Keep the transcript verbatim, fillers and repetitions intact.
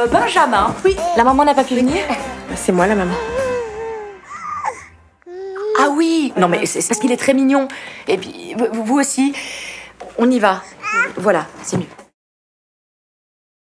euh, Benjamin. Oui. La maman n'a pas pu venir. C'est moi la maman. Ah oui. Non mais c'est parce qu'il est très mignon. Et puis vous aussi. On y va. Voilà, c'est mieux.